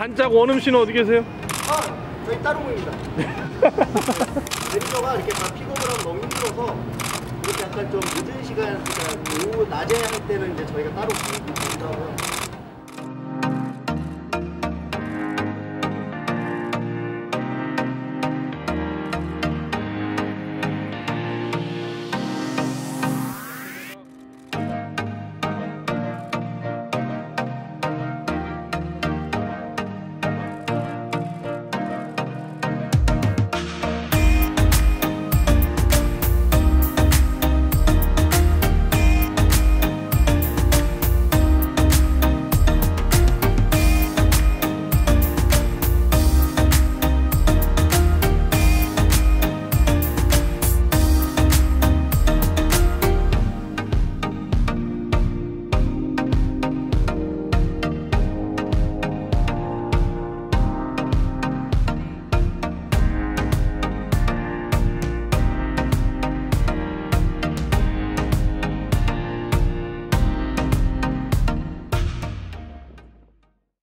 단짝 원음 씨는 어디 계세요? 아, 저희 따로 모입니다. 매니저가 이렇게 다 픽업을 하면 너무 힘들어서 이렇게 약간 좀 늦은 시간, 오후 낮에 할 때는 이제 저희가 따로 모이기도 하고요.